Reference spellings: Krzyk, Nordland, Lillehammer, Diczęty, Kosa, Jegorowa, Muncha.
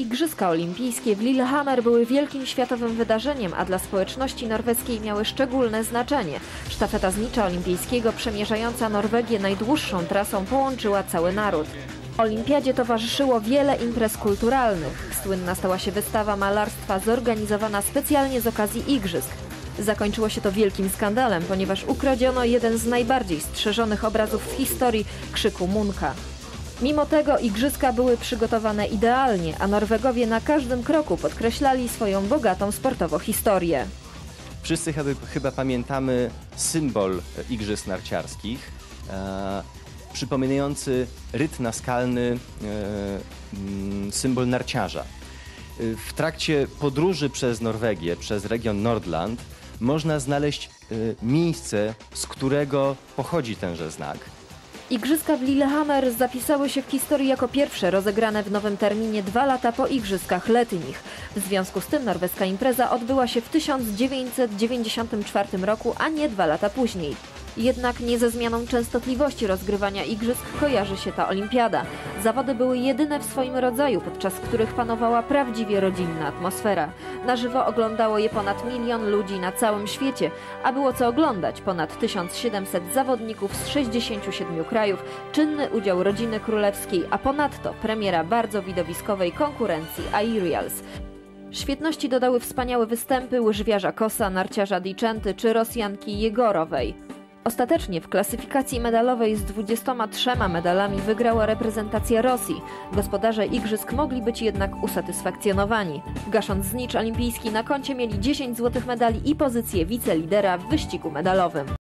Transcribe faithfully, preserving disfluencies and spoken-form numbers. Igrzyska olimpijskie w Lillehammer były wielkim światowym wydarzeniem, a dla społeczności norweskiej miały szczególne znaczenie. Sztafeta z micza olimpijskiego przemierzająca Norwegię najdłuższą trasą połączyła cały naród. Olimpiadzie towarzyszyło wiele imprez kulturalnych. Słynna stała się wystawa malarstwa zorganizowana specjalnie z okazji igrzysk. Zakończyło się to wielkim skandalem, ponieważ ukradziono jeden z najbardziej strzeżonych obrazów w historii – krzyku Muncha. Mimo tego igrzyska były przygotowane idealnie, a Norwegowie na każdym kroku podkreślali swoją bogatą sportowo historię. Wszyscy chyba pamiętamy symbol igrzysk narciarskich, e, przypominający ryt naskalny, e, symbol narciarza. W trakcie podróży przez Norwegię, przez region Nordland, można znaleźć e, miejsce, z którego pochodzi tenże znak. Igrzyska w Lillehammer zapisały się w historii jako pierwsze rozegrane w nowym terminie dwa lata po igrzyskach letnich. W związku z tym norweska impreza odbyła się w tysiąc dziewięćset dziewięćdziesiątym czwartym roku, a nie dwa lata później. Jednak nie ze zmianą częstotliwości rozgrywania igrzysk kojarzy się ta olimpiada. Zawody były jedyne w swoim rodzaju, podczas których panowała prawdziwie rodzinna atmosfera. Na żywo oglądało je ponad milion ludzi na całym świecie, a było co oglądać ponad tysiąc siedemset zawodników z sześćdziesięciu siedmiu krajów, czynny udział rodziny królewskiej, a ponadto premiera bardzo widowiskowej konkurencji aerials. Świetności dodały wspaniałe występy łyżwiarza Kosa, narciarza Diczęty czy Rosjanki Jegorowej. Ostatecznie w klasyfikacji medalowej z dwudziestoma trzema medalami wygrała reprezentacja Rosji. Gospodarze igrzysk mogli być jednak usatysfakcjonowani. Gasząc znicz olimpijski na koncie mieli dziesięć złotych medali i pozycję wicelidera w wyścigu medalowym.